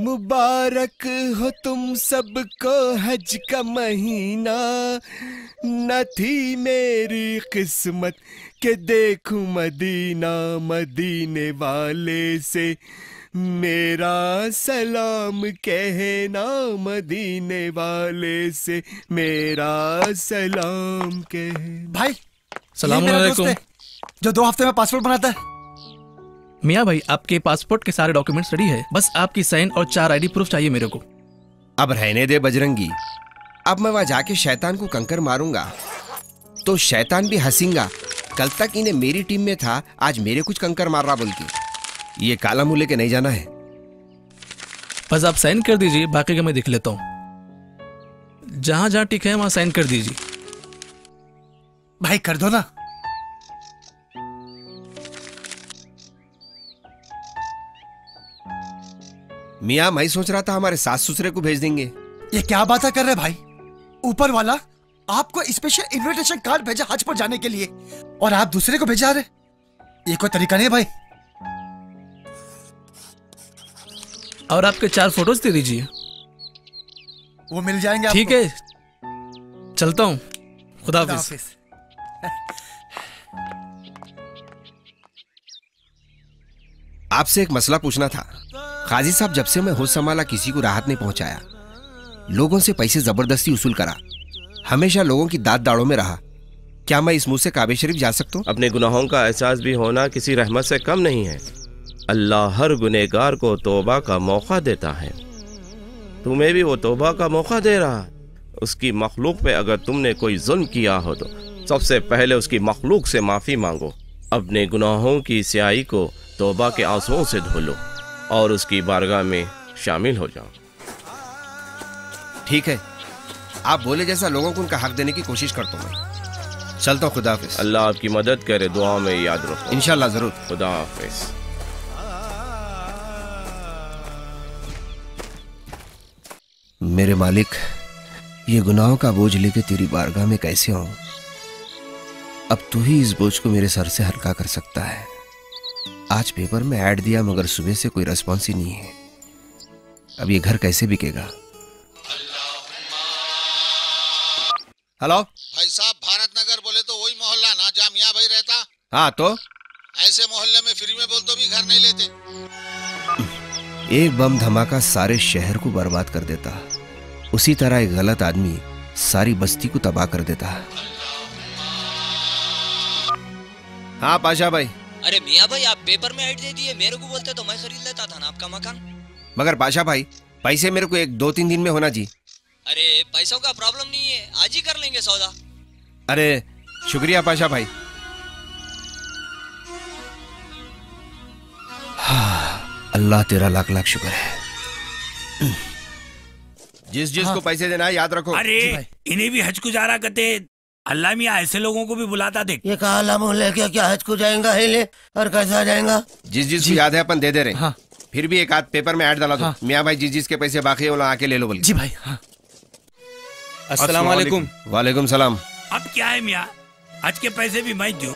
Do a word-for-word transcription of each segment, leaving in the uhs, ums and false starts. मुबारक हो तुम सबको हज का महीना। न थी मेरी किस्मत के देखूं मदीना, मदीने वाले से मेरा सलाम कहना, मदीने वाले से मेरा सलाम कहना। भाई सलाम अलैकुम, जो दो हफ्ते में पासपोर्ट बनाता है। मियाँ भाई आपके पासपोर्ट के सारे डॉक्यूमेंट्स रेडी है, बस आपकी साइन और चार आईडी प्रूफ चाहिए मेरे को। अब रहने दे बजरंगी, अब मैं वहाँ जाके शैतान को कंकर मारूंगा तो शैतान भी हंसेगा। कल तक इन्हें मेरी टीम में था, आज मेरे कुछ कंकर मार रहा बोल के। ये काला मुँह लेके नहीं जाना है, बस आप साइन कर दीजिए, बाकी का मैं देख लेता हूँ। जहाँ जहाँ ठीक है वहाँ साइन कर दीजिए। भाई कर दो ना। मियाँ मैं सोच रहा था हमारे सास ससुरे को भेज देंगे। ये क्या बात कर रहे भाई, ऊपर वाला आपको स्पेशल इनविटेशन कार्ड भेजा हज पर जाने के लिए और आप दूसरे को भेजा रहे। ये कोई तरीका नहीं है भाई। और आपके चार फोटोज दे दीजिए। वो मिल जाएंगे आपको। ठीक है चलता हूँ, खुदा हाफिज। आपसे एक मसला पूछना था। काजी साहब जब से मैं होश संभाला किसी को राहत नहीं पहुंचाया, लोगों से पैसे जबरदस्ती वसूल करा, हमेशा लोगों की दांत दाड़ों में रहा। क्या मैं इस मुंह से काबे शरीफ जा सकता हूँ? अपने गुनाहों का एहसास भी होना किसी रहमत से कम नहीं है। अल्लाह हर गुनहगार को तौबा का मौका देता है, तुम्हें भी वो तौबा का मौका दे रहा है। उसकी मखलूक पे अगर तुमने कोई जुल्म किया हो तो सबसे पहले उसकी मखलूक से माफ़ी मांगो, अपने गुनाहों की स्याही को तौबा के आंसुओं से धो लो और उसकी बारगाह में शामिल हो जाओ। ठीक है, आप बोले जैसा लोगों को उनका हक देने की कोशिश करता हूँ। चलता हूँ, खुदा हाफिज। अल्लाह आपकी मदद करे, दुआ में याद रखो। इंशाल्लाह जरूर, खुदा हाफिज। मेरे मालिक, ये गुनाहों का बोझ लेके तेरी बारगाह में कैसे आऊं? अब तू ही इस बोझ को मेरे सर से हल्का कर सकता है। आज पेपर में ऐड दिया मगर सुबह से कोई रिस्पॉन्स ही नहीं है। अब ये घर कैसे बिकेगा? हेलो भाई साहब, भारत नगर बोले तो वही मोहल्ला ना जहाँ मियाँ भाई रहता। हाँ तो ऐसे मोहल्ले में फ्री में बोल तो भी घर नहीं लेते। एक बम धमाका सारे शहर को बर्बाद कर देता, उसी तरह एक गलत आदमी सारी बस्ती को तबाह कर देता। हाँ पाशा भाई। अरे मियाँ भाई आप पेपर में ऐड दे दिए, मेरे को बोलते तो मैं खरीद लेता था ना आपका मकान। मगर पाशा भाई पैसे मेरे को एक दो तीन दिन में होना जी। अरे पैसों का प्रॉब्लम नहीं है, आज ही कर लेंगे सौदा। अरे शुक्रिया पाशा भाई। हाँ, अल्लाह तेरा लाख लाख शुक्र है। जिस जिस हाँ। को पैसे देना है याद रखो। अरे इन्हें भी हज गुजारा कहते हैं, अल्लाह मियाँ ऐसे लोगों को भी बुलाता। देख ये काला मुँह लेके क्या हज को जाएगा, हेले और कैसा जाएगा। जिस जिस को याद है अपन दे दे रहे हाँ। फिर भी एक आध पेपर में ऐड डाला हाँ। मियाँ भाई जिस जिस के पैसे बाकी है आके ले लो बोल जी भाई हाँ। अस्सलाम वालेकुम। वालेकुम सलाम। अब क्या है मियाँ, हज के पैसे भी मैं दूं।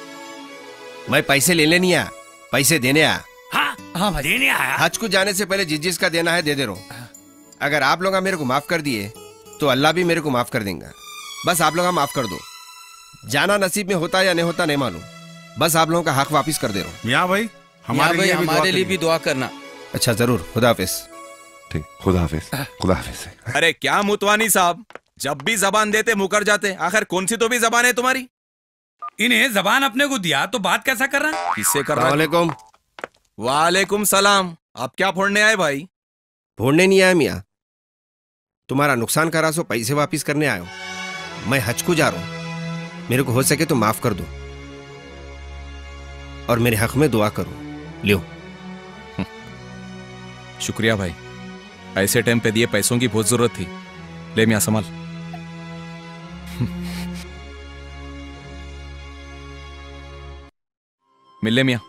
मैं पैसे लेने नहीं आया, पैसे देने आया। हाँ हाँ भाई देने आया। हज को जाने से पहले जिस जिस का देना है दे दे रहा हूँ। अगर आप लोग मेरे को माफ कर दिए तो अल्लाह भी मेरे को माफ कर देगा। बस आप लोग माफ कर दो, जाना नसीब में होता या नहीं होता नहीं मालूम, बस आप लोगों का हक वापस कर दे रहा हूँ। मियाँ भाई हमारे लिए, हमारे लिए भी दुआ करना। अच्छा जरूर, खुदा हाफिज। ठीक, खुदा हाफिज, खुदा हाफिज। अरे क्या मुतवानी साहब, जब भी जबान देते मुकर जाते, आखिर कौन सी तो भी जबान है तुम्हारी? इन्हें जबान अपने को दिया तो बात कैसा कर रहा, किससे कर रहा? वालेकुम। वालेकुम सलाम। आप क्या फोड़ने आए भाई? फोड़ने नहीं आया मियाँ, तुम्हारा नुकसान करा सो पैसे वापिस करने आयो। मैं हज को जा रहा हूँ, मेरे को हो सके तो माफ कर दो और मेरे हक में दुआ करो। लियो। शुक्रिया भाई, ऐसे टाइम पे दिए, पैसों की बहुत जरूरत थी। ले मियां संभाल। मिल ले मियां।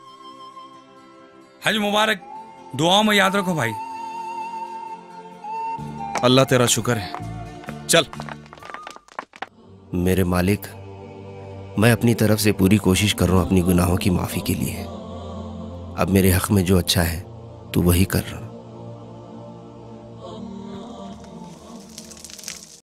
हज मुबारक, दुआओं में याद रखो भाई। अल्लाह तेरा शुक्र है। चल मेरे मालिक, मैं अपनी तरफ से पूरी कोशिश कर रहा हूँ अपनी गुनाहों की माफ़ी के लिए। अब मेरे हक़ में जो अच्छा है तो वही कर रहा हूँ। Allah.